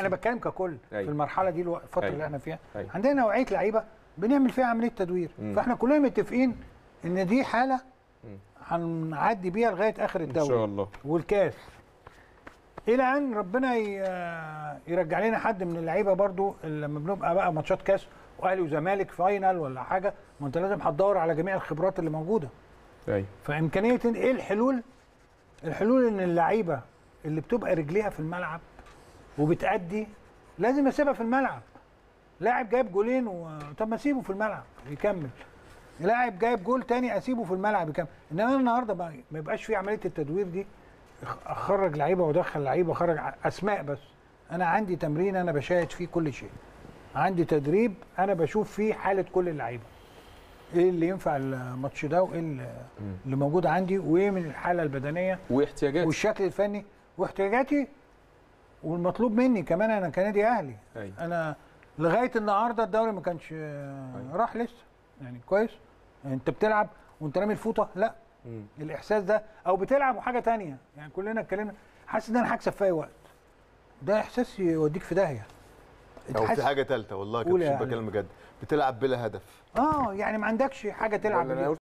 انا بتكلم ككل. أيوة. في المرحله دي الفتره أيوة. اللي احنا فيها أيوة. عندنا نوعيه لعيبه بنعمل فيها عمليه تدوير. فاحنا كلنا متفقين ان دي حاله هنعدي بيها لغايه اخر الدوري ان شاء الله والكاس، الى ان ربنا يرجع لنا حد من اللعيبه برضو. لما بنبقى بقى ماتشات كاس واهلي وزمالك فاينل ولا حاجه، ما انت لازم هتدور على جميع الخبرات اللي موجوده. ايوه. فامكانيه ايه الحلول؟ الحلول ان اللعيبه اللي بتبقى رجليها في الملعب وبتأدي لازم اسيبها في الملعب. لاعب جايب جولين طب ما اسيبه في الملعب يكمل. لاعب جايب جول تاني اسيبه في الملعب يكمل. انما النهارده ما يبقاش في عمليه التدوير دي، اخرج لعيبه وادخل لعيبه، اخرج اسماء بس. انا عندي تمرين انا بشاهد فيه كل شيء، عندي تدريب انا بشوف فيه حاله كل اللعيبه، ايه اللي ينفع الماتش ده وايه اللي موجود عندي وايه من الحاله البدنيه واحتياجاتي والشكل الفني واحتياجاتي والمطلوب مني كمان. انا كنادي اهلي أي. انا لغايه النهارده الدوري ما كانش راح لسه يعني كويس. يعني انت بتلعب وانت رامي الفوطه لا الاحساس ده، او بتلعب وحاجه ثانيه. يعني كلنا اتكلمنا حاسس ان انا هكسب في اي وقت، ده احساس يوديك في داهيه او في حاجه ثالثه. والله كنت بكلم بجد، بتلعب بلا هدف يعني ما عندكش حاجه تلعب بيها.